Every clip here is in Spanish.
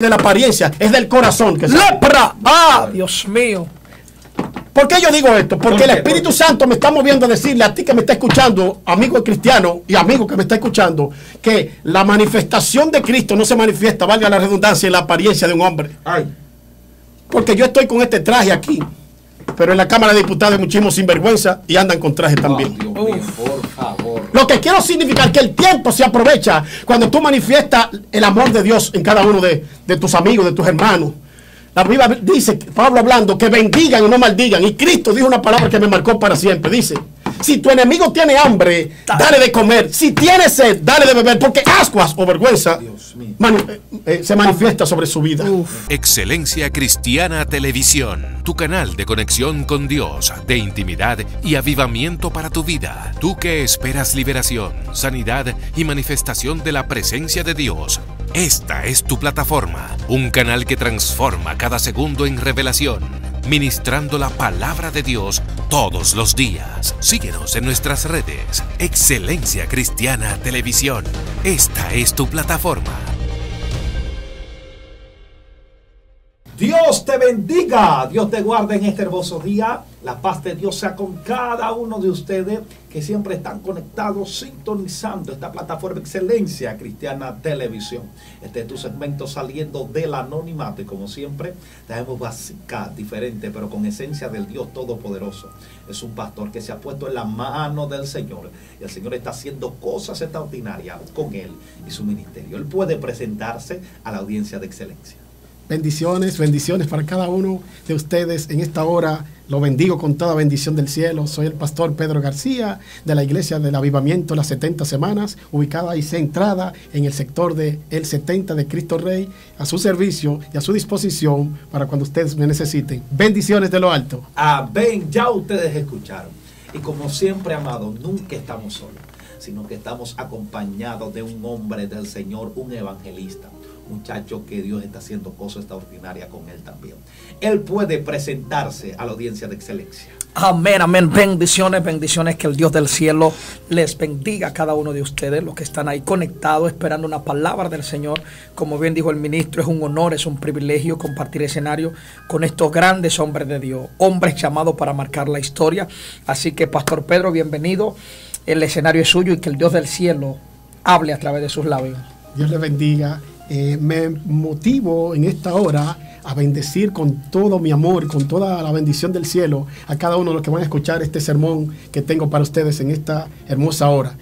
de la apariencia, es del corazón. Que ¡lepra! ¡Ah! Dios mío. ¿Por qué yo digo esto? Porque el Espíritu Santo me está moviendo a decirle a ti que me está escuchando, amigo cristiano y amigo que me está escuchando, que la manifestación de Cristo no se manifiesta, valga la redundancia, en la apariencia de un hombre. Ay. Porque yo estoy con este traje aquí, pero en la Cámara de Diputados hay muchísimos sinvergüenza y andan con traje también. Dios mío, por favor. Lo que quiero significar que el tiempo se aprovecha cuando tú manifiestas el amor de Dios en cada uno de tus amigos, de tus hermanos. La Biblia dice, Pablo hablando, que bendigan y no maldigan. Y Cristo dijo una palabra que me marcó para siempre. Dice, si tu enemigo tiene hambre, dale de comer. Si tiene sed, dale de beber. Porque ascuas o vergüenza se manifiesta sobre su vida. Uf. Excelencia Cristiana Televisión. Tu canal de conexión con Dios, de intimidad y avivamiento para tu vida. Tú que esperas liberación, sanidad y manifestación de la presencia de Dios. Esta es tu plataforma, un canal que transforma cada segundo en revelación, ministrando la palabra de Dios todos los días. Síguenos en nuestras redes, Excelencia Cristiana Televisión. Esta es tu plataforma. Dios te bendiga, Dios te guarde en este hermoso día. La paz de Dios sea con cada uno de ustedes que siempre están conectados, sintonizando esta plataforma Excelencia Cristiana Televisión. Este es tu segmento Saliendo del Anonimato y como siempre, traemos básica, diferente, pero con esencia del Dios Todopoderoso. Es un pastor que se ha puesto en la mano del Señor y el Señor está haciendo cosas extraordinarias con él y su ministerio. Él puede presentarse a la audiencia de Excelencia. Bendiciones, bendiciones para cada uno de ustedes en esta hora. Lo bendigo con toda bendición del cielo. Soy el pastor Pedro García de la Iglesia del Avivamiento Las 70 Semanas, ubicada y centrada en el sector de El 70 de Cristo Rey, a su servicio y a su disposición para cuando ustedes me necesiten. Bendiciones de lo alto. Amén, ya ustedes escucharon. Y como siempre, amado, nunca estamos solos, sino que estamos acompañados de un hombre del Señor, un evangelista. Muchacho que Dios está haciendo cosas extraordinarias con él también. Él puede presentarse a la audiencia de Excelencia. Amén, amén. Bendiciones, bendiciones. Que el Dios del cielo les bendiga a cada uno de ustedes, los que están ahí conectados, esperando una palabra del Señor. Como bien dijo el ministro, es un honor, es un privilegio compartir escenario con estos grandes hombres de Dios, hombres llamados para marcar la historia. Así que, Pastor Pedro, bienvenido. El escenario es suyo y que el Dios del cielo hable a través de sus labios. Dios les bendiga. Me motivo en esta hora a bendecir con todo mi amor, con toda la bendición del cielo a cada uno de los que van a escuchar este sermón que tengo para ustedes en esta hermosa hora.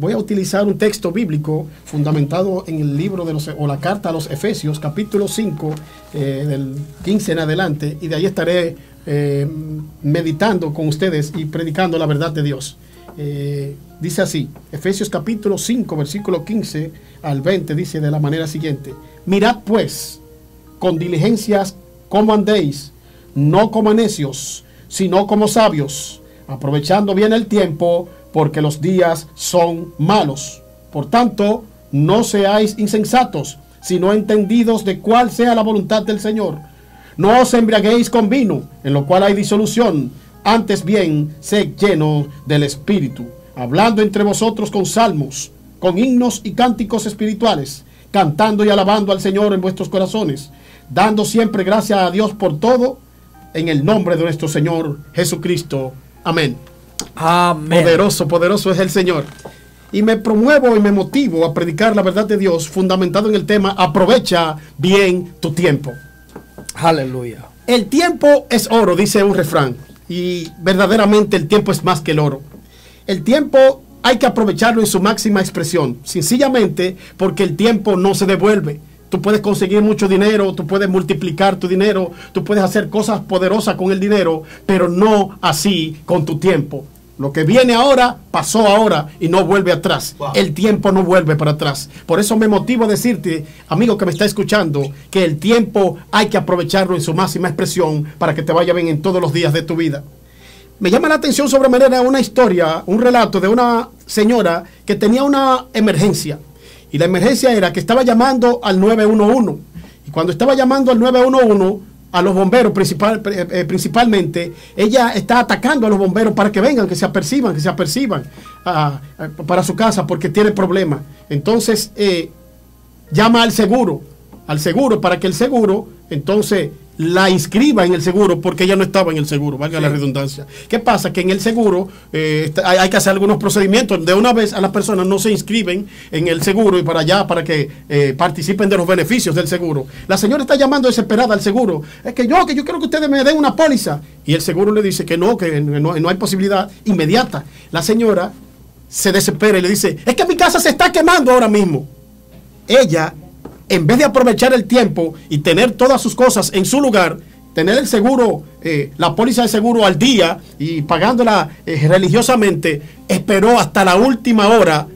Voy a utilizar un texto bíblico fundamentado en el libro de la carta a los Efesios, capítulo 5, del 15 en adelante, y de ahí estaré meditando con ustedes y predicando la verdad de Dios. Dice así, Efesios capítulo 5, versículo 15 al 20, dice de la manera siguiente: mirad pues con diligencias cómo andéis, no como necios, sino como sabios, aprovechando bien el tiempo, porque los días son malos. Por tanto, no seáis insensatos, sino entendidos de cuál sea la voluntad del Señor. No os embriaguéis con vino, en lo cual hay disolución, antes bien, sed llenos del Espíritu, hablando entre vosotros con salmos, con himnos y cánticos espirituales, cantando y alabando al Señor en vuestros corazones, dando siempre gracias a Dios por todo, en el nombre de nuestro Señor Jesucristo. Amén. Amén. Poderoso, poderoso es el Señor. Y me promuevo y me motivo a predicar la verdad de Dios, fundamentado en el tema: aprovecha bien tu tiempo. Aleluya. El tiempo es oro, dice un refrán. Y verdaderamente el tiempo es más que el oro. El tiempo hay que aprovecharlo en su máxima expresión, sencillamente porque el tiempo no se devuelve. Tú puedes conseguir mucho dinero, tú puedes multiplicar tu dinero, tú puedes hacer cosas poderosas con el dinero, pero no así con tu tiempo. Lo que viene ahora, pasó ahora y no vuelve atrás. Wow. El tiempo no vuelve para atrás. Por eso me motivo a decirte, amigo que me está escuchando, que el tiempo hay que aprovecharlo en su máxima expresión para que te vaya bien en todos los días de tu vida. Me llama la atención sobremanera una historia, un relato de una señora que tenía una emergencia. Y la emergencia era que estaba llamando al 911. Y cuando estaba llamando al 911... a los bomberos principalmente, ella está atacando a los bomberos para que vengan, que se aperciban para su casa porque tiene problemas. Entonces llama al seguro al seguro para que el seguro entonces la inscriba en el seguro, porque ella no estaba en el seguro, valga la redundancia. ¿Qué pasa? Que en el seguro hay que hacer algunos procedimientos. De una vez a las personas no se inscriben en el seguro y para allá, para que participen de los beneficios del seguro. La señora está llamando desesperada al seguro. Es que yo quiero que ustedes me den una póliza. Y el seguro le dice que no hay posibilidad inmediata. La señora se desespera y le dice, es que mi casa se está quemando ahora mismo. Ella, en vez de aprovechar el tiempo y tener todas sus cosas en su lugar, tener el seguro, la póliza de seguro al día y pagándola religiosamente, esperó hasta la última hora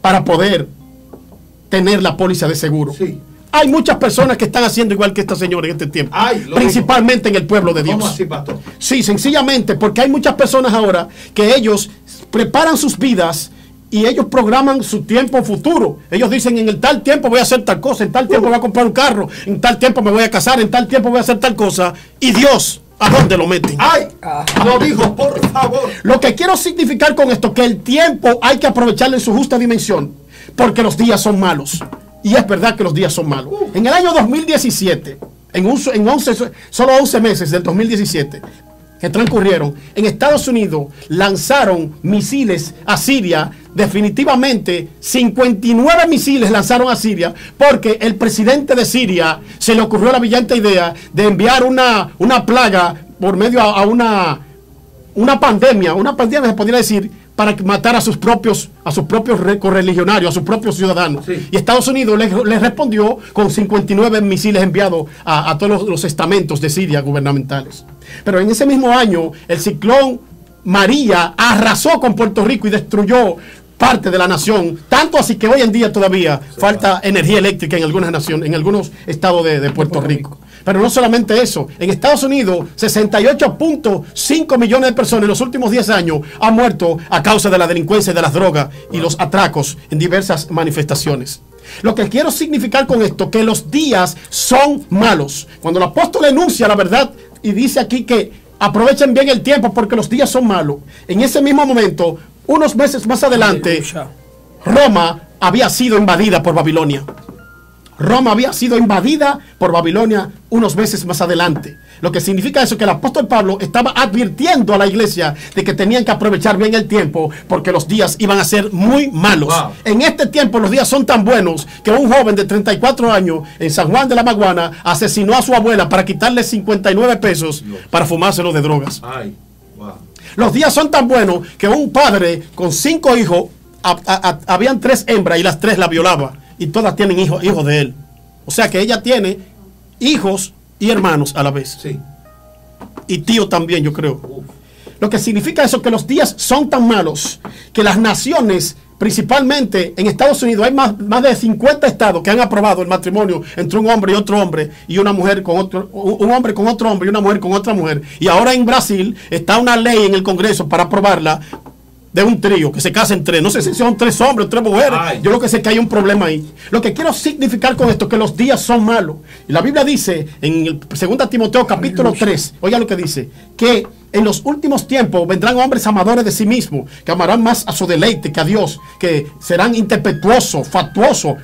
para poder tener la póliza de seguro. Sí. Hay muchas personas que están haciendo igual que esta señora en este tiempo, principalmente en el pueblo de Dios. ¿Cómo así, pastor? Sí, sencillamente, porque hay muchas personas ahora que ellos preparan sus vidas. Y ellos programan su tiempo futuro. Ellos dicen, en el tal tiempo voy a hacer tal cosa, en tal tiempo voy a comprar un carro, en tal tiempo me voy a casar, en tal tiempo voy a hacer tal cosa. ¿Y Dios a dónde lo meten? ¡Ay! Lo dijo, por favor. Lo que quiero significar con esto, que el tiempo hay que aprovecharlo en su justa dimensión, porque los días son malos. Y es verdad que los días son malos. En el año 2017, solo 11 meses del 2017, que transcurrieron, en Estados Unidos lanzaron misiles a Siria. Definitivamente 59 misiles lanzaron a Siria, porque el presidente de Siria se le ocurrió la brillante idea de enviar una plaga por medio a una pandemia, se podría decir, para matar a sus propios correligionarios, a sus propios ciudadanos. Sí. Y Estados Unidos les respondió con 59 misiles enviados a todos los estamentos de Siria gubernamentales. Pero en ese mismo año, el ciclón María arrasó con Puerto Rico y destruyó parte de la nación, tanto así que hoy en día todavía falta energía eléctrica en algunas naciones, en algunos estados de Puerto Rico. Pero no solamente eso, en Estados Unidos 68.5 millones de personas en los últimos 10 años han muerto a causa de la delincuencia y de las drogas y los atracos en diversas manifestaciones. Lo que quiero significar con esto, que los días son malos. Cuando el apóstol enuncia la verdad y dice aquí que aprovechen bien el tiempo porque los días son malos, en ese mismo momento, unos meses más adelante, Roma había sido invadida por Babilonia. Roma había sido invadida por Babilonia unos meses más adelante. Lo que significa eso, que el apóstol Pablo estaba advirtiendo a la iglesia de que tenían que aprovechar bien el tiempo porque los días iban a ser muy malos. Wow. En este tiempo los días son tan buenos que un joven de 34 años en San Juan de la Maguana asesinó a su abuela para quitarle 59 pesos para fumárselo de drogas. Ay, wow. Los días son tan buenos que un padre con 5 hijos, habían 3 hembras y las 3 la violaba. Y todas tienen hijos de él. O sea que ella tiene hijos y hermanos a la vez. Sí. Y tío también, yo creo. Lo que significa eso, que los días son tan malos que las naciones, principalmente en Estados Unidos, hay más de 50 estados que han aprobado el matrimonio entre un hombre y otro hombre, y una mujer con otro, un hombre con otro hombre y una mujer con otra mujer. Y ahora en Brasil está una ley en el Congreso para aprobarla, de un trío, que se casen 3, no sé si son 3 hombres o 3 mujeres. Ay. Yo lo que sé es que hay un problema ahí. Lo que quiero significar con esto es que los días son malos. Y la Biblia dice en 2 Timoteo capítulo 3, oiga lo que dice, que en los últimos tiempos vendrán hombres amadores de sí mismos, que amarán más a su deleite que a Dios, que serán impetuosos, fatuosos,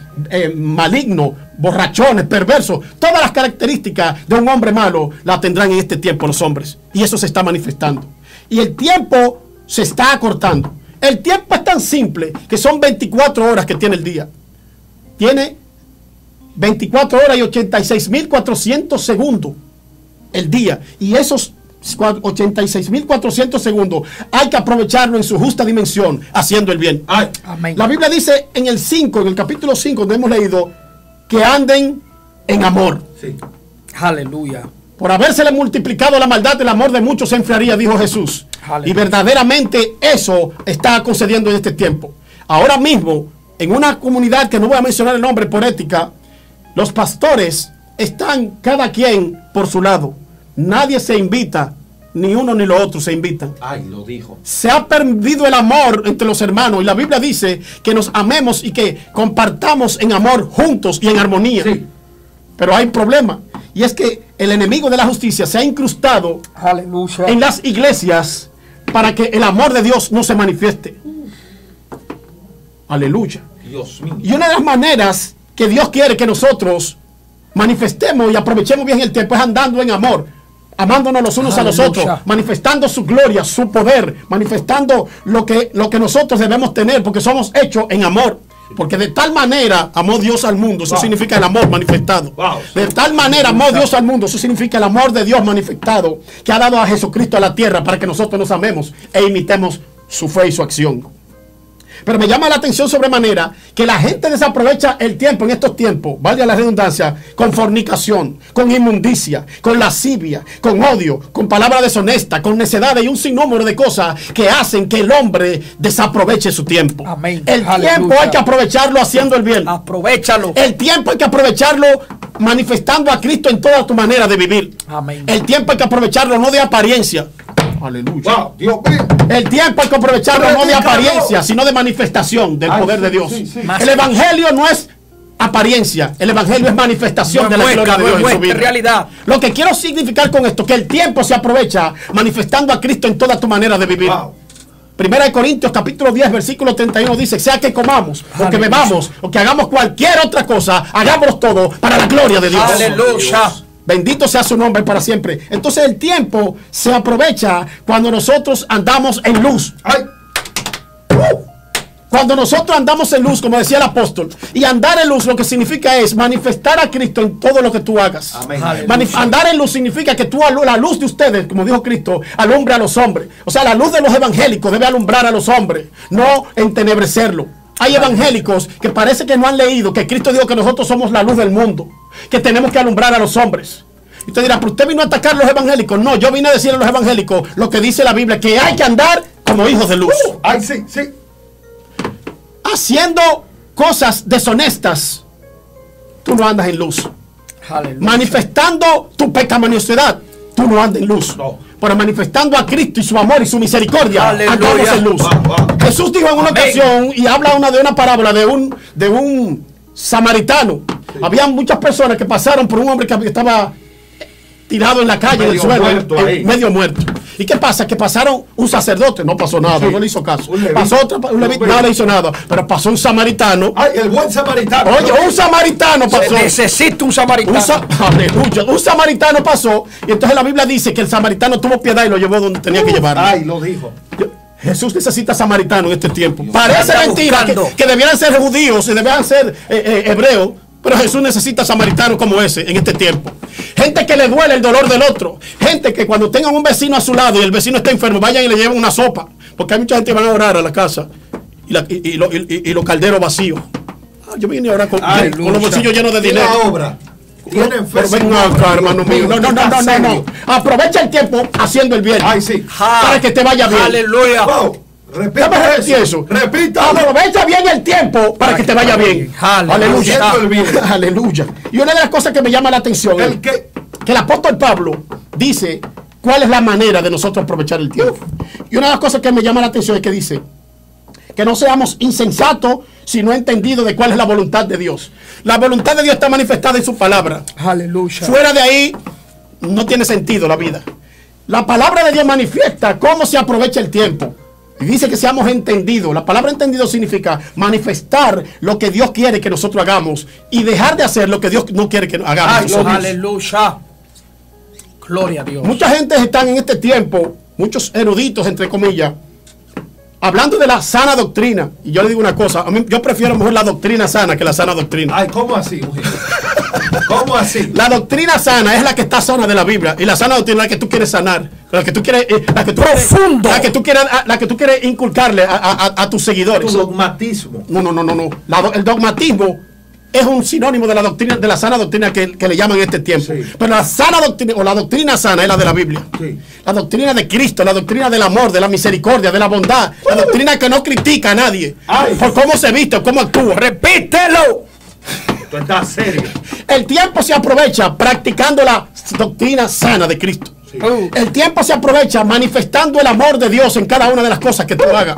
malignos, borrachones, perversos. Todas las características de un hombre malo las tendrán en este tiempo los hombres. Y eso se está manifestando. Y el tiempo se está acortando. El tiempo es tan simple que son 24 horas que tiene el día. Tiene 24 horas y 86.400 segundos el día. Y esos 86.400 segundos hay que aprovecharlo en su justa dimensión, haciendo el bien. La Biblia dice en el 5, en el capítulo 5, donde hemos leído, que anden en amor. Sí. Aleluya. Por habérsele multiplicado la maldad, el amor de muchos se enfriaría, dijo Jesús. Aleluya. Y verdaderamente eso está concediendo en este tiempo. Ahora mismo, en una comunidad que no voy a mencionar el nombre por ética, los pastores están cada quien por su lado. Nadie se invita, ni uno ni lo otro se invitan. Ay, lo dijo. Se ha perdido el amor entre los hermanos. Y la Biblia dice que nos amemos y que compartamos en amor juntos y en armonía. Sí. Pero hay problema. Y es que el enemigo de la justicia se ha incrustado en las iglesias para que el amor de Dios no se manifieste. Aleluya. Dios mío. Y una de las maneras que Dios quiere que nosotros manifestemos y aprovechemos bien el tiempo, es andando en amor, amándonos los unos a los otros, manifestando su gloria, su poder, manifestando lo que nosotros debemos tener, porque somos hechos en amor. Porque de tal manera amó Dios al mundo, eso significa el amor manifestado. De tal manera amó Dios al mundo, eso significa el amor de Dios manifestado, que ha dado a Jesucristo a la tierra para que nosotros nos amemos e imitemos su fe y su acción. Pero me llama la atención sobremanera que la gente desaprovecha el tiempo en estos tiempos, valga la redundancia, con fornicación, con inmundicia, con lascivia, con odio, con palabras deshonestas, con necedades y un sinnúmero de cosas que hacen que el hombre desaproveche su tiempo. Amén. El tiempo hay que aprovecharlo haciendo el bien. Aprovechalo. El tiempo hay que aprovecharlo manifestando a Cristo en toda tu manera de vivir. Amén. El tiempo hay que aprovecharlo no de apariencia. Aleluya. Wow, Dios. El tiempo hay que aprovecharlo no de apariencia, sino de manifestación del poder de Dios. Sí, sí. El evangelio no es apariencia, el evangelio es manifestación de la gloria de Dios en su vida. Realidad. Lo que quiero significar con esto, que el tiempo se aprovecha manifestando a Cristo en toda tu manera de vivir. Wow. Primera de Corintios capítulo 10 versículo 31 dice, sea que comamos, o que bebamos, o que hagamos cualquier otra cosa, hagámoslo todo para la gloria de Dios. Aleluya. Bendito sea su nombre para siempre. Entonces el tiempo se aprovecha cuando nosotros andamos en luz. ¡Ay! Cuando nosotros andamos en luz, como decía el apóstol, y andar en luz lo que significa es manifestar a Cristo en todo lo que tú hagas. Amén. Andar en luz significa que tú, la luz de ustedes, como dijo Cristo, alumbra a los hombres. O sea, la luz de los evangélicos debe alumbrar a los hombres, no entenebrecerlo. Hay evangélicos que parece que no han leído que Cristo dijo que nosotros somos la luz del mundo, que tenemos que alumbrar a los hombres. Y usted dirá, pero usted vino a atacar a los evangélicos. No, yo vine a decir a los evangélicos lo que dice la Biblia, que hay que andar como hijos de luz. Ay, sí, sí. Haciendo cosas deshonestas, tú no andas en luz. Aleluya. Manifestando tu pecaminosidad, tú no andas en luz. No. Pero manifestando a Cristo y su amor y su misericordia, andamos en luz. Jesús dijo en una ocasión, y habla de una parábola de un samaritano. Sí. Había muchas personas que pasaron por un hombre que estaba tirado en la calle, en el suelo, medio muerto. ¿Y qué pasa? Que pasaron un sacerdote, no pasó nada, no le hizo caso. Pasó otro, un levita, no le hizo nada. Pero pasó un samaritano. Ay, el buen samaritano. Oye, un samaritano pasó. Necesita un samaritano. Aleluya. Un samaritano pasó. Y entonces la Biblia dice que el samaritano tuvo piedad y lo llevó donde tenía que llevarlo. Ay, lo dijo. Jesús necesita samaritano en este tiempo. Parece mentira que debieran ser judíos y debieran ser hebreos. Pero Jesús necesita samaritanos como ese en este tiempo. Gente que le duele el dolor del otro. Gente que cuando tengan un vecino a su lado y el vecino está enfermo, vayan y le lleven una sopa. Porque hay mucha gente que van a orar a la casa y los calderos vacíos. Yo vine a orar con los bolsillos llenos de dinero. Pero venga acá, hermano mío. No. Aprovecha el tiempo haciendo el bien. Ay, sí. Para que te vaya bien. Aleluya. Wow. Repita eso. Aprovecha bien el tiempo para que te vaya bien. Aleluya. Aleluya. Y una de las cosas que me llama la atención es que el apóstol Pablo dice cuál es la manera de nosotros aprovechar el tiempo. Y una de las cosas que me llama la atención es que dice que no seamos insensatos, sino entendidos de cuál es la voluntad de Dios. La voluntad de Dios está manifestada en su palabra. Aleluya. Fuera de ahí no tiene sentido la vida. La palabra de Dios manifiesta cómo se aprovecha el tiempo. Y dice que seamos entendidos. La palabra entendido significa manifestar lo que Dios quiere que nosotros hagamos y dejar de hacer lo que Dios no quiere que hagamos. Aleluya. Gloria a Dios. Mucha gente está en este tiempo, muchos eruditos, entre comillas, hablando de la sana doctrina. Y yo le digo una cosa, a mí, yo prefiero mejor la doctrina sana que la sana doctrina. Ay, ¿cómo así, mujer? ¿Cómo así? La doctrina sana es la que está sana de la Biblia. Y la sana doctrina es la que tú quieres sanar. La que tú quieres, la que tú quieres inculcarle a tus seguidores. Tu dogmatismo. No. El dogmatismo es un sinónimo de la doctrina, de la sana doctrina que le llaman en este tiempo. Sí. Pero la sana doctrina o la doctrina sana es la de la Biblia. Sí. La doctrina de Cristo, la doctrina del amor, de la misericordia, de la bondad. La doctrina que no critica a nadie. Ay. Por cómo se viste o cómo actúa. ¡Repítelo! Tú estás serio. El tiempo se aprovecha practicando la doctrina sana de Cristo. Sí. El tiempo se aprovecha manifestando el amor de Dios en cada una de las cosas que tú hagas.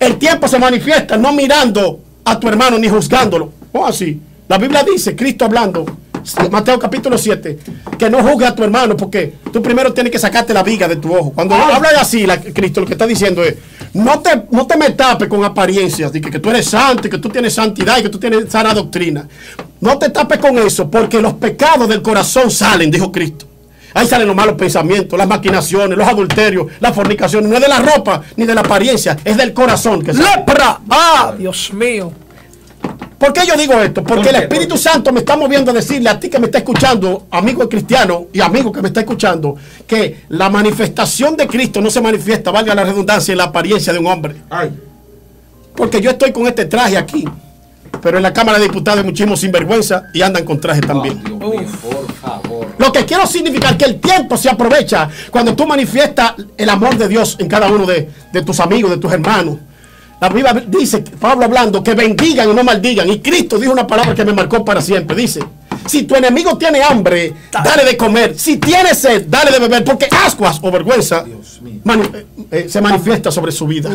El tiempo se manifiesta no mirando a tu hermano ni juzgándolo. O así. La Biblia dice, Cristo hablando, Mateo capítulo 7, que no juzgue a tu hermano, porque tú primero tienes que sacarte la viga de tu ojo. Cuando habla así, Cristo lo que está diciendo es, no te me tapes con apariencias, de que tú eres santo, que tú tienes santidad y que tú tienes sana doctrina. No te tapes con eso, porque los pecados del corazón salen, dijo Cristo. Ahí salen los malos pensamientos, las maquinaciones, los adulterios, las fornicaciones. No es de la ropa ni de la apariencia, es del corazón que sale. ¡Lepra! ¡Ah! Dios mío. ¿Por qué yo digo esto? Porque el Espíritu Santo me está moviendo a decirle a ti que me está escuchando, amigo cristiano y amigo que me está escuchando, que la manifestación de Cristo no se manifiesta, valga la redundancia, en la apariencia de un hombre. Ay. Porque yo estoy con este traje aquí, pero en la Cámara de Diputados hay muchísimos sinvergüenza y andan con traje también. Oh, Dios mío, por favor. Lo que quiero significar es que el tiempo se aprovecha cuando tú manifiestas el amor de Dios en cada uno de tus amigos, de tus hermanos. La Biblia dice, Pablo hablando, que bendigan y no maldigan. Y Cristo dijo una palabra que me marcó para siempre. Dice, si tu enemigo tiene hambre, dale de comer. Si tiene sed, dale de beber. Porque ascuas o vergüenza se manifiesta sobre su vida.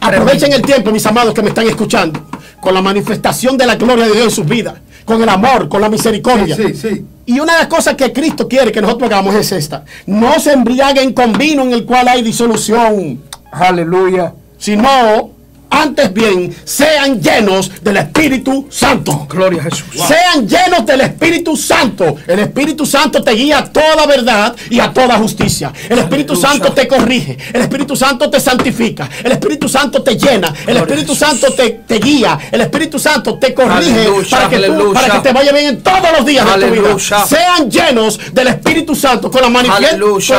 Aprovechen el tiempo, mis amados que me están escuchando, con la manifestación de la gloria de Dios en sus vidas, con el amor, con la misericordia. Sí, sí, sí. Y una de las cosas que Cristo quiere que nosotros hagamos es esta. No se embriaguen con vino en el cual hay disolución. Aleluya. Sino, antes bien, sean llenos del Espíritu Santo. Gloria a Jesús. Wow. Sean llenos del Espíritu Santo. El Espíritu Santo te guía a toda verdad y a toda justicia. El Espíritu Santo te corrige. El Espíritu Santo te santifica. El Espíritu Santo te llena. El Espíritu Santo te guía. El Espíritu Santo te corrige para que te vaya bien en todos los días de tu vida. Sean llenos del Espíritu Santo con la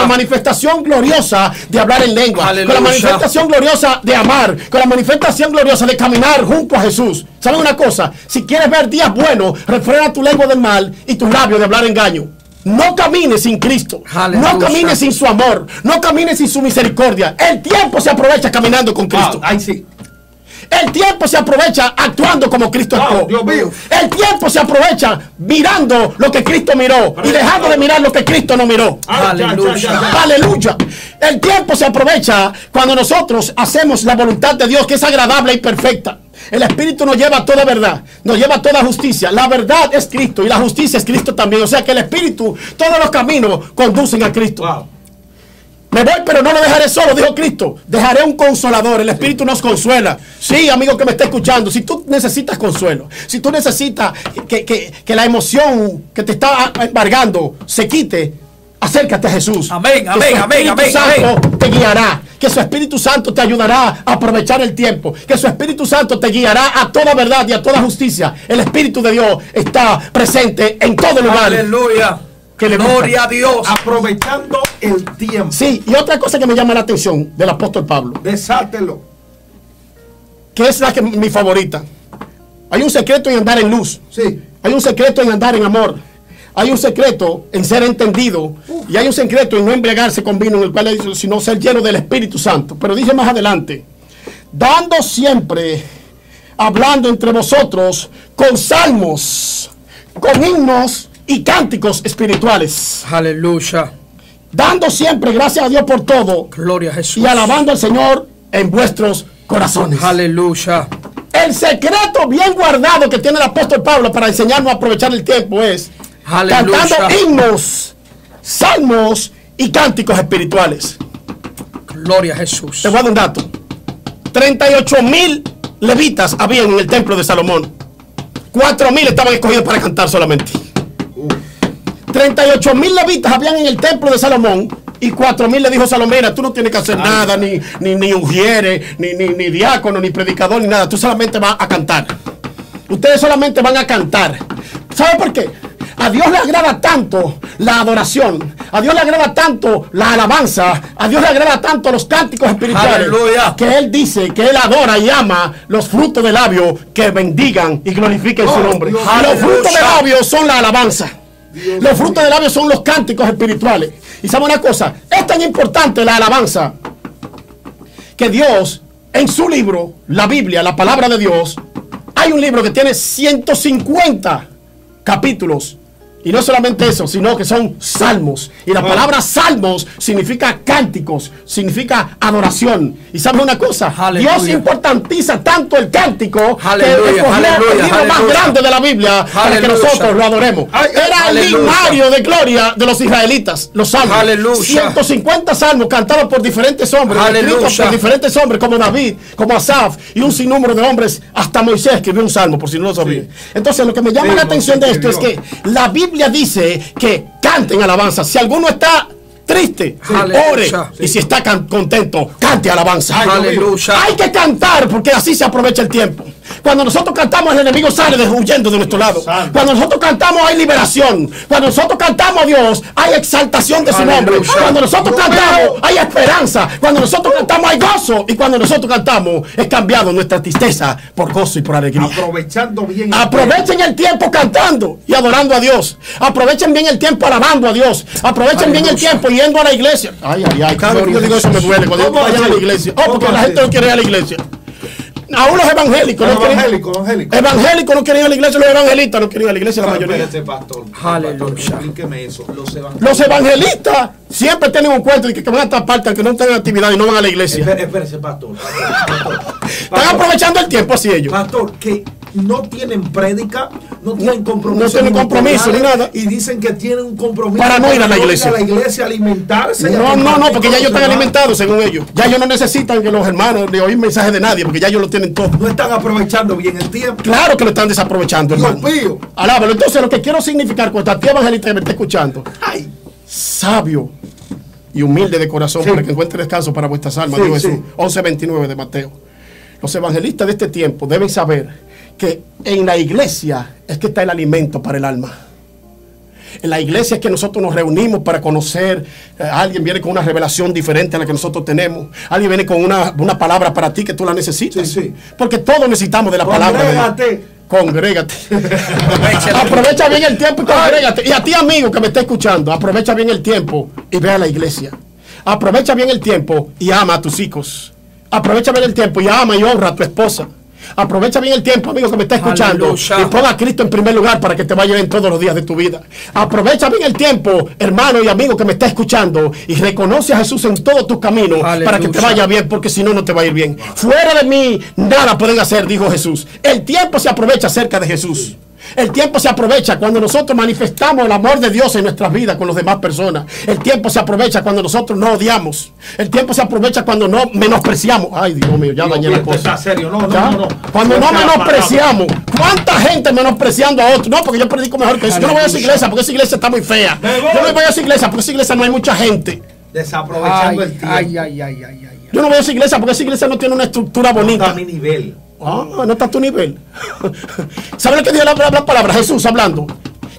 manifestación gloriosa de hablar en lengua. Aleluya. Con la manifestación gloriosa de amar. Con la manifestación gloriosa de caminar junto a Jesús. ¿Saben una cosa? Si quieres ver días buenos, refrena tu lengua del mal y tus labios de hablar engaño. No camines sin Cristo. Aleluya. No camines sin su amor. No camines sin su misericordia. El tiempo se aprovecha caminando con Cristo. Ahí sí. El tiempo se aprovecha actuando como Cristo actuó. Dios mío. El tiempo se aprovecha mirando lo que Cristo miró y dejando de mirar lo que Cristo no miró. Aleluya. Aleluya. El tiempo se aprovecha cuando nosotros hacemos la voluntad de Dios, que es agradable y perfecta. El Espíritu nos lleva a toda verdad, nos lleva a toda justicia. La verdad es Cristo y la justicia es Cristo también. O sea que el Espíritu, todos los caminos conducen a Cristo. Wow. Me voy, pero no lo dejaré solo, dijo Cristo. Dejaré un consolador. El Espíritu nos consuela. Sí, amigo que me está escuchando, si tú necesitas consuelo, si tú necesitas que la emoción que te está embargando se quite, acércate a Jesús. Amén, amén, amén, amén. Te guiará. Que su Espíritu Santo te ayudará a aprovechar el tiempo. Que su Espíritu Santo te guiará a toda verdad y a toda justicia. El Espíritu de Dios está presente en todo lugar. Aleluya. Gloria a Dios. Aprovechando el tiempo. Sí, y otra cosa que me llama la atención del apóstol Pablo. Desátelo. Que es la que mi favorita. Hay un secreto en andar en luz. Sí. Hay un secreto en andar en amor. Hay un secreto en ser entendido. Y hay un secreto en no embriagarse con vino, en el cual sino ser lleno del Espíritu Santo. Pero dice más adelante, dando siempre, hablando entre vosotros con salmos, con himnos y cánticos espirituales. Aleluya. Dando siempre gracias a Dios por todo. Gloria a Jesús. Y alabando al Señor en vuestros corazones. Aleluya. El secreto bien guardado que tiene el apóstol Pablo para enseñarnos a aprovechar el tiempo es, aleluya, cantando himnos, salmos y cánticos espirituales. Gloria a Jesús. Te voy a dar un dato. 38,000 levitas había en el templo de Salomón. 4,000 estaban escogidos para cantar solamente. 38,000 levitas habían en el templo de Salomón y 4,000 le dijo Salomón, mira, tú no tienes que hacer nada, ni ungieres, ni diácono, ni predicador, ni nada. Tú solamente vas a cantar. Ustedes solamente van a cantar. ¿Sabe por qué? A Dios le agrada tanto la adoración, a Dios le agrada tanto la alabanza, a Dios le agrada tanto los cánticos espirituales. Aleluya. Que Él dice que Él adora y ama los frutos de labios que bendigan y glorifiquen su nombre. Los frutos de labios son la alabanza. Los frutos de labios son los cánticos espirituales. Y sabe una cosa, es tan importante la alabanza que Dios, en su libro, la Biblia, la palabra de Dios, hay un libro que tiene 150 capítulos Y no solamente eso, sino que son salmos. Y la palabra salmos significa cánticos, significa adoración. Y ¿sabes una cosa? Aleluya. Dios importantiza tanto el cántico, aleluya, que escogió el libro más grande de la Biblia, aleluya, para que nosotros lo adoremos. Era el himnario de gloria de los israelitas, los salmos. Aleluya. 150 salmos cantados por diferentes hombres, escritos por diferentes hombres, como David, como Asaf, y un sinnúmero de hombres. Hasta Moisés escribió un salmo, por si no lo sabía. Sí. Entonces, lo que me llama la atención de esto es que la Biblia dice que canten alabanza. Si alguno está triste, ore, y si está contento, cante alabanza. Aleluya. Hay que cantar, porque así se aprovecha el tiempo. Cuando nosotros cantamos, el enemigo sale huyendo de nuestro lado. Cuando nosotros cantamos, hay liberación. Cuando nosotros cantamos a Dios, hay exaltación de su nombre. Cuando nosotros cantamos, hay esperanza. Cuando nosotros cantamos, hay gozo. Y cuando nosotros cantamos, es cambiado nuestra tristeza por gozo y por alegría. Aprovechando bien. Aprovechen el tiempo cantando y adorando a Dios. Aprovechen bien el tiempo alabando a Dios. Aprovechen bien el tiempo yendo a la iglesia. Ay, ay, ay. Claro, yo digo eso, me duele cuando yo vaya a la iglesia. Oh, porque la gente no quiere ir a la iglesia. Aún los evangélicos no quieren ir a la iglesia, los evangelistas no quieren ir a la iglesia, la mayoría. Espérate, pastor, explíqueme eso. Los evangelistas siempre tienen un cuento de que van a estar parte, que no tengan actividad y no van a la iglesia. Espérese, pastor. Están aprovechando el tiempo así ellos. Pastor, que no tienen prédica, no tienen compromiso. No tienen compromiso ni nada. Y dicen que tienen un compromiso para no ir a la iglesia. A la iglesia alimentarse. No, no, no, porque ya ellos están alimentados según ellos. Ya ellos no necesitan que los hermanos le oír mensajes de nadie, porque ya ellos lo tienen todo. No están aprovechando bien el tiempo. Claro que lo están desaprovechando, hermano. Dios mío. Alábalo. Entonces, lo que quiero significar con esta tía evangelista que me está escuchando. Ay, sabio y humilde de corazón, para que encuentre descanso para vuestras almas. Digo Jesús. 11:29 de Mateo. Los evangelistas de este tiempo deben saber que en la iglesia es que está el alimento para el alma. En la iglesia es que nosotros nos reunimos para conocer. Alguien viene con una revelación diferente a la que nosotros tenemos. Alguien viene con una palabra para ti que tú la necesitas. Porque todos necesitamos de la palabra de Dios. Congrégate. Aprovecha bien el tiempo y congrégate. Y a ti, amigo, que me está escuchando, aprovecha bien el tiempo y ve a la iglesia. Aprovecha bien el tiempo y ama a tus hijos. Aprovecha bien el tiempo y ama y honra a tu esposa. Aprovecha bien el tiempo, amigo que me está escuchando. Aleluya. Y pon a Cristo en primer lugar para que te vaya bien todos los días de tu vida. Aprovecha bien el tiempo, hermano y amigo que me está escuchando, y reconoce a Jesús en todos tus caminos. Aleluya. Para que te vaya bien, porque si no, no te va a ir bien. Fuera de mí nada pueden hacer, dijo Jesús. El tiempo se aprovecha cerca de Jesús. Sí. El tiempo se aprovecha cuando nosotros manifestamos el amor de Dios en nuestras vidas con las demás personas. El tiempo se aprovecha cuando nosotros no odiamos. El tiempo se aprovecha cuando no menospreciamos. Ay, Dios mío, ya dañé la cosa. Está serio, no. Cuando no menospreciamos. ¿Cuánta gente menospreciando a otros? No, porque yo predico mejor que eso. Yo no voy a esa iglesia porque esa iglesia está muy fea. Yo no voy a esa iglesia porque esa iglesia no hay mucha gente. Desaprovechando el tiempo. Yo no voy a esa iglesia porque esa iglesia no tiene una estructura bonita. No está a mi nivel. No está a tu nivel. ¿Sabes lo que dijo la palabra? Jesús hablando.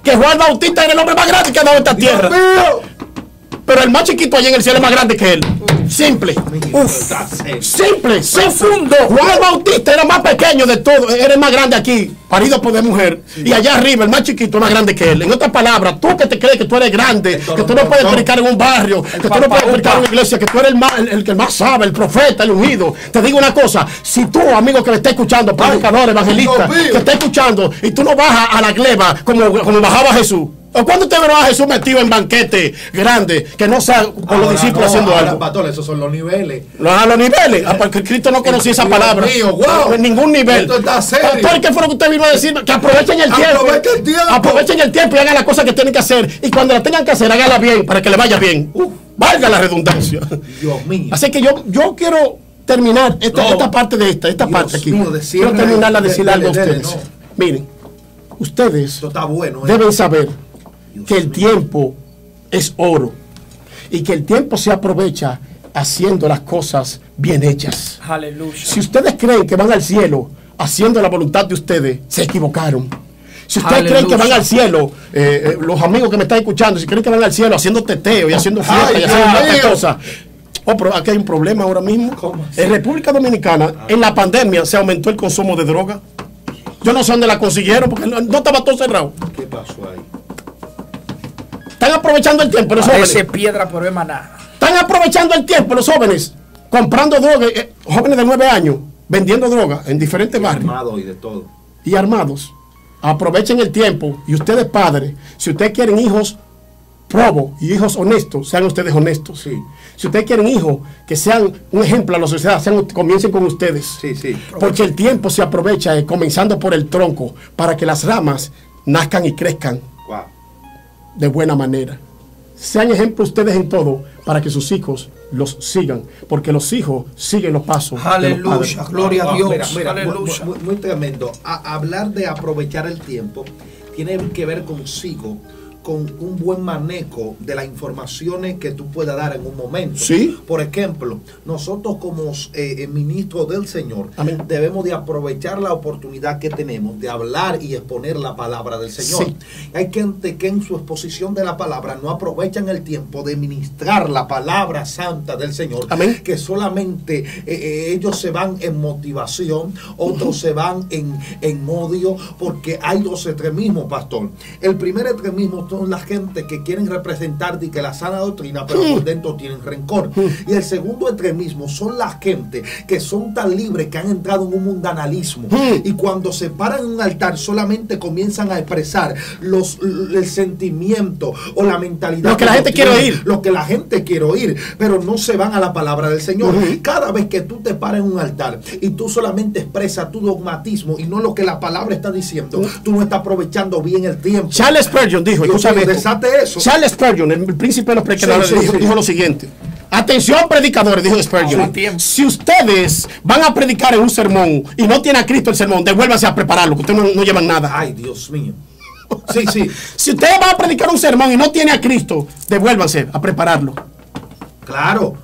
Que Juan Bautista era el hombre más grande que ha dado esta tierra. Pero el más chiquito allá en el cielo es más grande que él. Simple. Simple. Profundo. Juan Bautista era más pequeño de todo. Era el más grande aquí, parido por de mujer. Sí. Y allá arriba, el más chiquito es más grande que él. En otras palabras, tú que te crees que tú eres grande, que tú no puedes predicar en un barrio, que tú no puedes predicar en una iglesia, que tú eres el que más sabe, el profeta, el ungido. Te digo una cosa. Si tú, amigo que me está escuchando, predicador, evangelista, que está escuchando, y tú no bajas a la gleba como bajaba Jesús. ¿O cuándo te verás a Jesús metido en banquete grande? Que no sea con los discípulos haciendo algo. Pastor, esos son los niveles. Los niveles. Porque Cristo no conocía esa palabra. En ningún nivel. Pastor, ¿qué fue lo que usted vino a decir? Que aprovechen el tiempo. Aprovechen el tiempo y hagan las cosas que tienen que hacer. Y cuando las tengan que hacer, háganlas bien para que le vaya bien. Valga la redundancia. Dios mío. Así que yo quiero terminar esta parte de esta parte aquí. Quiero terminarla de decir algo a ustedes. Miren, ustedes deben saber que el tiempo es oro y que el tiempo se aprovecha haciendo las cosas bien hechas. Aleluya. Si ustedes creen que van al cielo haciendo la voluntad de ustedes, se equivocaron. Si ustedes creen que van al cielo, los amigos que me están escuchando, si creen que van al cielo haciendo teteo y haciendo fiesta y haciendo cosas. Pero aquí hay un problema ahora mismo. En República Dominicana, en la pandemia, se aumentó el consumo de droga. Yo no sé dónde la consiguieron porque no estaba todo cerrado. ¿Qué pasó ahí? Están aprovechando el tiempo los jóvenes. Están aprovechando el tiempo los jóvenes, comprando drogas, jóvenes de 9 años, vendiendo drogas en diferentes barrios. Y armados. Aprovechen el tiempo. Y ustedes, padres, si ustedes quieren hijos probos y hijos honestos, sean ustedes honestos. Sí. Si ustedes quieren hijos que sean un ejemplo a la sociedad, comiencen con ustedes. Sí, sí. Porque el tiempo se aprovecha, comenzando por el tronco, para que las ramas nazcan y crezcan. Wow. De buena manera. Sean ejemplo ustedes en todo, para que sus hijos los sigan, porque los hijos siguen los pasos. Aleluya, gloria a Dios. Mira, muy tremendo. Hablar de aprovechar el tiempo tiene que ver consigo con un buen manejo de las informaciones que tú puedas dar en un momento. ¿Sí? Por ejemplo, nosotros como ministros del Señor, amén, debemos de aprovechar la oportunidad que tenemos de hablar y exponer la palabra del Señor. Sí. Hay gente que en su exposición de la palabra no aprovechan el tiempo de ministrar la palabra santa del Señor. Amén. Que solamente ellos se van en motivación, otros se van en odio, porque hay dos extremismos, pastor. El primer extremismo son la gente que quieren representar de que la sana doctrina, pero por dentro tienen rencor. Y el segundo extremismo son la gente que son tan libres que han entrado en un mundanalismo, y cuando se paran en un altar solamente comienzan a expresar el sentimiento o la mentalidad, lo que la gente quiere oír, pero no se van a la palabra del Señor. Cada vez que tú te paras en un altar y tú solamente expresas tu dogmatismo y no lo que la palabra está diciendo, tú no estás aprovechando bien el tiempo. Charles Spurgeon dijo, Charles Spurgeon, el príncipe de los predicadores, dijo lo siguiente. Atención, predicadores, dijo Spurgeon. Si ustedes van a predicar en un sermón y no tiene a Cristo el sermón, devuélvase a prepararlo, que ustedes no llevan nada. Ay, Dios mío. Sí, sí. Si ustedes van a predicar un sermón y no tiene a Cristo, devuélvanse a prepararlo. Claro.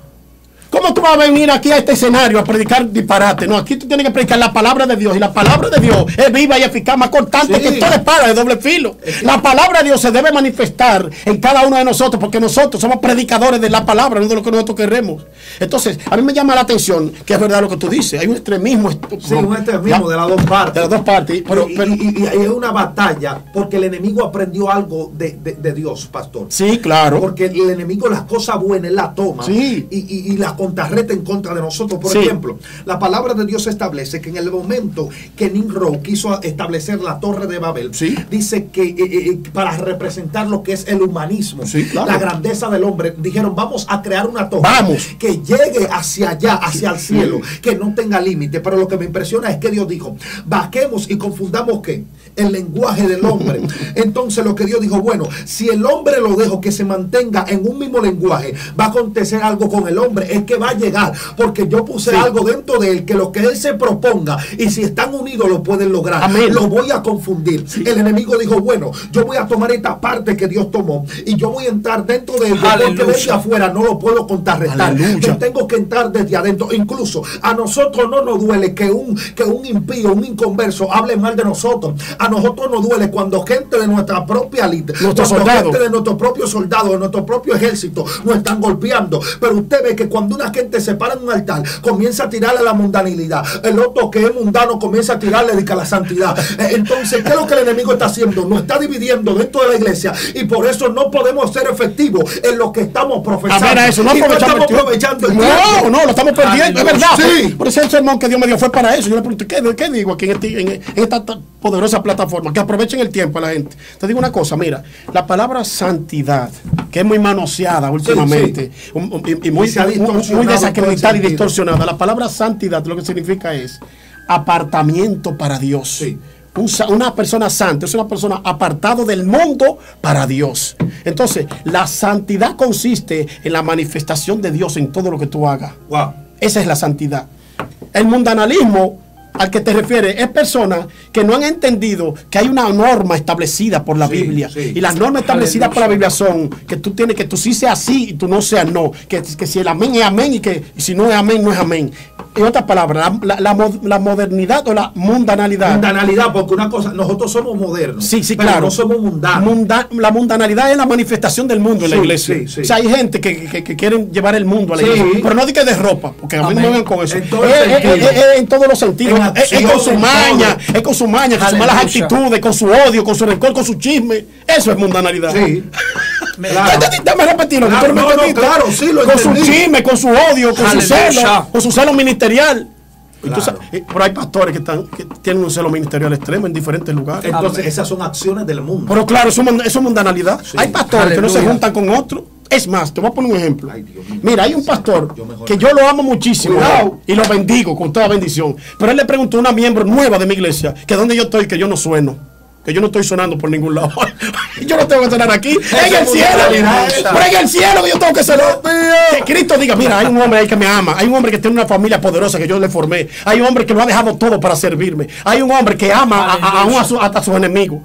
¿Cómo tú vas a venir aquí a este escenario a predicar disparate? No, aquí tú tienes que predicar la palabra de Dios. Y la palabra de Dios es viva y eficaz, más cortante que toda espada de doble filo. La palabra de Dios se debe manifestar en cada uno de nosotros, porque nosotros somos predicadores de la palabra, no de lo que nosotros queremos. Entonces, a mí me llama la atención que es verdad lo que tú dices. Hay un extremismo. Sí, un extremismo de las dos partes. De las dos partes. Pero es una batalla, porque el enemigo aprendió algo de Dios, pastor. Sí, claro. Porque el enemigo las cosas buenas la toma. Sí. Y las contrarreta en contra de nosotros. Por ejemplo, la palabra de Dios establece que en el momento que Nimrod quiso establecer la torre de Babel, dice que para representar lo que es el humanismo, la grandeza del hombre, dijeron, vamos a crear una torre que llegue hacia allá, hacia el cielo, que no tenga límite. Pero lo que me impresiona es que Dios dijo, vaquemos y confundamos ¿qué? El lenguaje del hombre. Entonces lo que Dios dijo, bueno, si el hombre lo dejo que se mantenga en un mismo lenguaje, va a acontecer algo con el hombre, es que va a llegar, porque yo puse algo dentro de él, que lo que él se proponga, y si están unidos lo pueden lograr. Amén. Lo voy a confundir. El enemigo dijo, bueno, yo voy a tomar esta parte que Dios tomó, y yo voy a entrar dentro de él, porque desde afuera no lo puedo contrarrestar. Yo tengo que entrar desde adentro. Incluso a nosotros no nos duele que un impío, un inconverso hable mal de nosotros. A nosotros nos duele cuando gente de nuestra propia élite, gente de nuestros propios soldados, de nuestro propio ejército, nos están golpeando. Pero usted ve que cuando una gente se para en un altar, comienza a tirarle la mundanilidad. El otro que es mundano comienza a tirarle de la santidad. Entonces, ¿qué es lo que el enemigo está haciendo? Nos está dividiendo dentro de la iglesia, y por eso no podemos ser efectivos en lo que estamos profesando. A ver, a eso no aprovechamos, no lo estamos perdiendo, es verdad. Sí. Por eso el sermón que Dios me dio fue para eso. Yo le pregunté, ¿qué digo aquí en esta poderosa plataforma? Que aprovechen el tiempo a la gente. Te digo una cosa, mira, la palabra santidad, que es muy manoseada últimamente, y muy desacreditada y distorsionada. La palabra santidad lo que significa es apartamiento para Dios. Sí. Una persona santa es una persona apartada del mundo para Dios. Entonces, la santidad consiste en la manifestación de Dios en todo lo que tú hagas. Wow. Esa es la santidad. El mundanalismo al que te refieres es personas que no han entendido que hay una norma establecida por la Biblia. Sí. Y las normas establecidas por la Biblia son que tú tienes que tú sí seas sí y tú no seas no. Que si el amén es amén, y que si no es amén, no es amén. En otras palabras, la modernidad o la mundanalidad. Mundanalidad, porque una cosa, nosotros somos modernos. Sí, sí, pero no somos mundanos. La mundanalidad es la manifestación del mundo en la iglesia. Sí, sí. O sea, hay gente que quieren llevar el mundo a la iglesia. Pero no diga de ropa, porque a mí no me vengan con eso. En todos los sentidos. Es con su maña, con sus malas actitudes, con su odio, con su rencor, con su chisme. Eso es mundanalidad. Sí. Déjame repetirlo. Claro, sí, lo entendí. Con su chisme, con su odio, con su celo ministerial. Entonces, claro. Pero hay pastores que tienen un celo ministerial extremo en diferentes lugares. Entonces, esas son acciones del mundo. Pero claro, eso es mundanalidad. Sí. Hay pastores que no se juntan con otros. Es más, te voy a poner un ejemplo. Ay, Dios mío. Mira, hay un pastor que yo lo amo muchísimo. Cuidado. Y lo bendigo con toda bendición. Pero él le preguntó a una miembro nueva de mi iglesia que dónde yo estoy, que yo no sueno. Que yo no estoy sonando por ningún lado. Yo no tengo que sonar aquí. En el cielo. Pero en el cielo que yo tengo que sonar. Que Cristo diga, mira, hay un hombre ahí que me ama. Hay un hombre que tiene una familia poderosa que yo le formé. Hay un hombre que lo ha dejado todo para servirme. Hay un hombre que ama hasta a sus enemigos.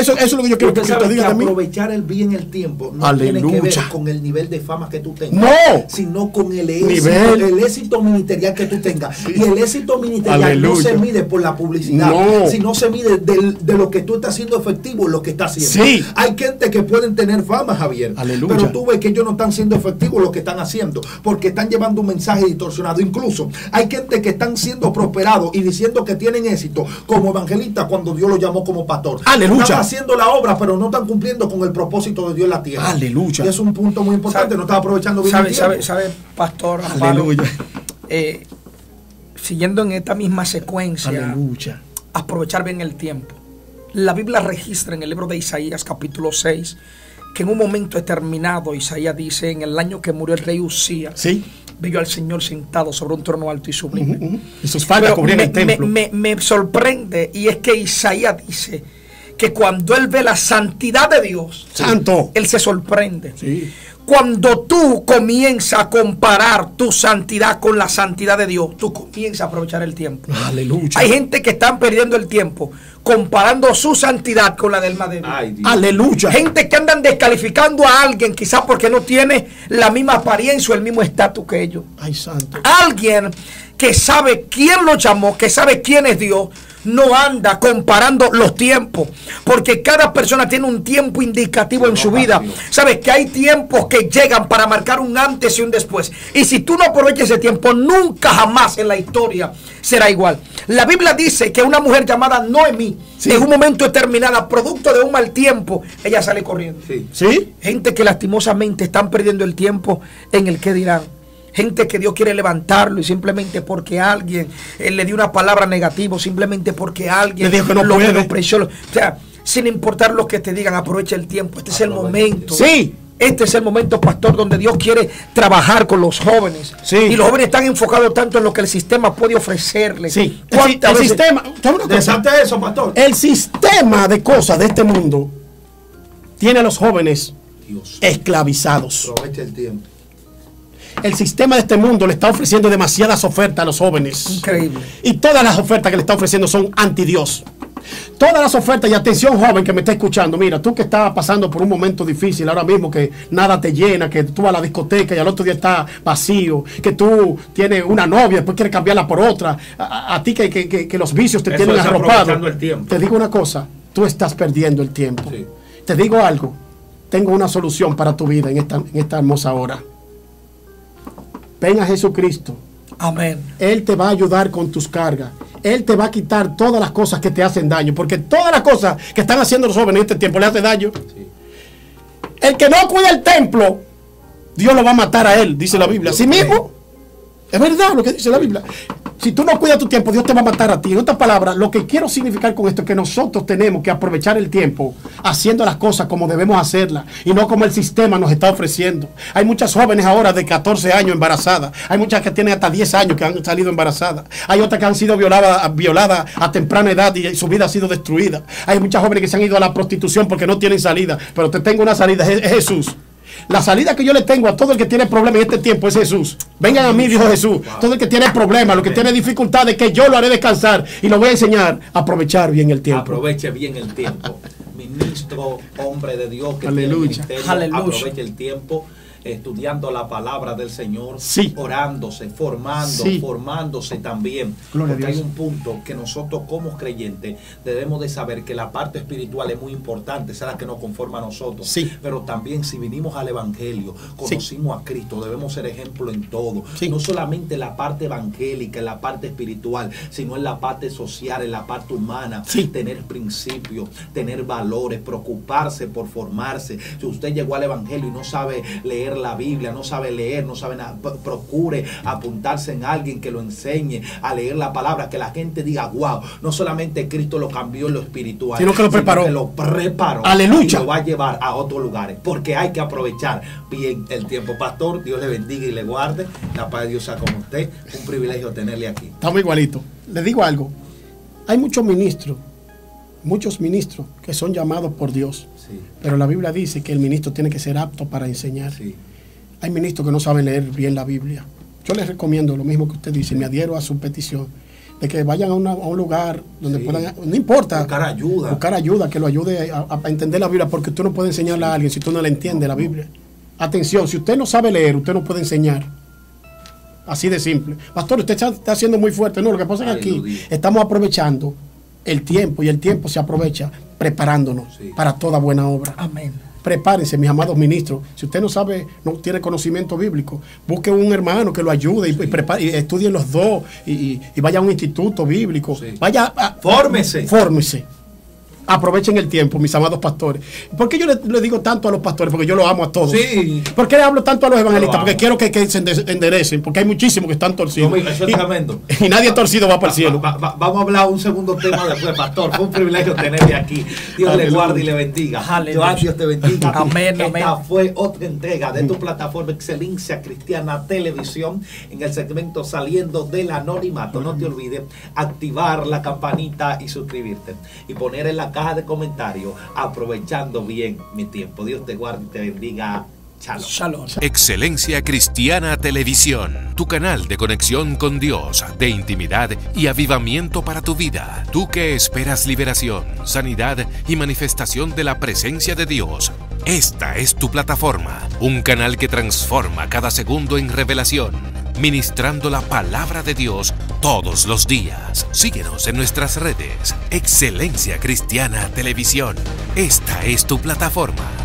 Eso es lo que yo quiero que usted diga de mí. Aprovechar el bien el tiempo no tiene que ver con el nivel de fama que tú tengas, no, sino con el éxito ministerial que tú tengas. Sí. Y el éxito ministerial no se mide por la publicidad, sino se mide de lo que tú estás haciendo efectivo, lo que estás haciendo. Sí. Hay gente que pueden tener fama, Javier, pero tú ves que ellos no están siendo efectivos lo que están haciendo, porque están llevando un mensaje distorsionado. Incluso hay gente que están siendo prosperados y diciendo que tienen éxito como evangelistas cuando Dios los llamó como pastor. Están haciendo la obra, pero no están cumpliendo con el propósito de Dios en la tierra. Aleluya. Y es un punto muy importante. No estás aprovechando bien. ¿Sabe, pastor? Aleluya. Siguiendo en esta misma secuencia. Aleluya. Aprovechar bien el tiempo. La Biblia registra en el libro de Isaías, capítulo 6, que en un momento determinado, Isaías dice: en el año que murió el rey Usía, vio al Señor sentado sobre un trono alto y sublime. Y sus faldas cubrían el templo. Me sorprende, y es que Isaías dice que cuando él ve la santidad de Dios, santo, él se sorprende. Sí. Cuando tú comienzas a comparar tu santidad con la santidad de Dios, tú comienzas a aprovechar el tiempo. Aleluya. Hay gente que están perdiendo el tiempo comparando su santidad con la del Madero. Aleluya. Gente que andan descalificando a alguien quizás porque no tiene la misma apariencia o el mismo estatus que ellos. Ay, santo. Alguien que sabe quién lo llamó, que sabe quién es Dios, no anda comparando los tiempos, porque cada persona tiene un tiempo indicativo en su vida. Sabes que hay tiempos que llegan para marcar un antes y un después, y si tú no aprovechas ese tiempo, nunca jamás en la historia será igual. La Biblia dice que una mujer llamada Noemi, en un momento determinado, producto de un mal tiempo, ella sale corriendo. Gente que lastimosamente están perdiendo el tiempo en el que dirán. Gente que Dios quiere levantarlo y simplemente porque alguien le dio una palabra negativa, simplemente porque alguien le dijo que no puede, lo presionó. O sea, sin importar lo que te digan, aprovecha el tiempo. Este es el momento. Sí. Este es el momento, pastor, donde Dios quiere trabajar con los jóvenes. Sí. Y los jóvenes están enfocados tanto en lo que el sistema puede ofrecerles. Sí. ¿Cuántas veces? Sistema. Desate eso, pastor. El sistema de cosas de este mundo tiene a los jóvenes esclavizados. Aprovecha el tiempo. El sistema de este mundo le está ofreciendo demasiadas ofertas a los jóvenes. Increíble. Y todas las ofertas que le está ofreciendo son anti Dios. Todas las ofertas, y atención joven que me está escuchando, mira, tú que estás pasando por un momento difícil ahora mismo, que nada te llena, que tú vas a la discoteca y al otro día está vacío, que tú tienes una novia y después quieres cambiarla por otra, a ti que los vicios te tienen arropado. Te digo una cosa, tú estás perdiendo el tiempo. Sí. Te digo algo, tengo una solución para tu vida en esta hermosa hora. Ven a Jesucristo. Amén. Él te va a ayudar con tus cargas. Él te va a quitar todas las cosas que te hacen daño. Porque todas las cosas que están haciendo los jóvenes en este tiempo le hacen daño. Sí. El que no cuida el templo, Dios lo va a matar a él, dice la Biblia. Así mismo. Es verdad lo que dice la Biblia. Si tú no cuidas tu tiempo, Dios te va a matar a ti. En otras palabras, lo que quiero significar con esto es que nosotros tenemos que aprovechar el tiempo haciendo las cosas como debemos hacerlas y no como el sistema nos está ofreciendo. Hay muchas jóvenes ahora de 14 años embarazadas. Hay muchas que tienen hasta 10 años que han salido embarazadas. Hay otras que han sido violadas a temprana edad y su vida ha sido destruida. Hay muchas jóvenes que se han ido a la prostitución porque no tienen salida. Pero te tengo una salida, es Jesús. La salida que yo le tengo a todo el que tiene problemas en este tiempo es Jesús. Vengan a mí, dijo Jesús. Todo el que tiene problemas, lo que tiene dificultades, que yo lo haré descansar y lo voy a enseñar a aprovechar bien el tiempo. Aproveche bien el tiempo. Ministro, hombre de Dios que tiene el ministerio, aproveche el tiempo estudiando la palabra del Señor, orándose, formándose también. Porque hay un punto que nosotros como creyentes debemos de saber, que la parte espiritual es muy importante, esa es la que nos conforma a nosotros. Sí. Pero también si vinimos al Evangelio, conocimos a Cristo, debemos ser ejemplo en todo. Sí. No solamente la parte evangélica, en la parte espiritual, sino en la parte social, en la parte humana. Sí. Tener principios, tener valores, preocuparse por formarse. Si usted llegó al Evangelio y no sabe leer leer la Biblia, no sabe leer, no sabe nada, procure apuntarse en alguien que lo enseñe a leer la palabra, que la gente diga, wow, no solamente Cristo lo cambió en lo espiritual, sino que lo preparó, aleluya, y lo va a llevar a otros lugares, porque hay que aprovechar bien el tiempo. Pastor, Dios le bendiga y le guarde, la paz de Dios sea con usted, un privilegio tenerle aquí. Estamos igualitos. Les digo algo, hay muchos ministros que son llamados por Dios, sí, pero la Biblia dice que el ministro tiene que ser apto para enseñar. Sí. Hay ministros que no saben leer bien la Biblia. Yo les recomiendo lo mismo que usted dice, sí, me adhiero a su petición, de que vayan a un lugar donde, sí, puedan, no importa, buscar ayuda, que lo ayude a entender la Biblia, porque usted no puede enseñarla a alguien si tú no la entiendes, la Biblia. Atención, si usted no sabe leer, usted no puede enseñar. Así de simple. Pastor, usted está haciendo muy fuerte. No, lo que pasa es que aquí estamos aprovechando el tiempo, y el tiempo se aprovecha preparándonos, sí, para toda buena obra. Amén. Prepárense, mis amados ministros. Si usted no sabe, no tiene conocimiento bíblico, busque un hermano que lo ayude, sí, y estudien los dos, y vaya a un instituto bíblico. Sí. Fórmese. Aprovechen el tiempo, mis amados pastores. ¿Por qué yo le digo tanto a los pastores? Porque yo los amo a todos. Sí. ¿Por qué le hablo tanto a los evangelistas? Porque quiero que se enderecen, porque hay muchísimos que están torcidos. Y nadie torcido va para el cielo. Vamos a hablar un segundo tema después, pastor. Fue un privilegio tenerle aquí. Dios le guarde y le bendiga. Dios te bendiga. Amén. Esta fue otra entrega de tu plataforma Excelencia Cristiana Televisión, en el segmento Saliendo del Anonimato. No te olvides activar la campanita y suscribirte, y poner en la caja de comentarios, aprovechando bien mi tiempo. Dios te guarde y te bendiga. Shalom. Shalom. Excelencia Cristiana Televisión, tu canal de conexión con Dios, de intimidad y avivamiento para tu vida. Tú que esperas liberación, sanidad y manifestación de la presencia de Dios, esta es tu plataforma, un canal que transforma cada segundo en revelación, ministrando la palabra de Dios todos los días. Síguenos en nuestras redes. Excelencia Cristiana Televisión. Esta es tu plataforma.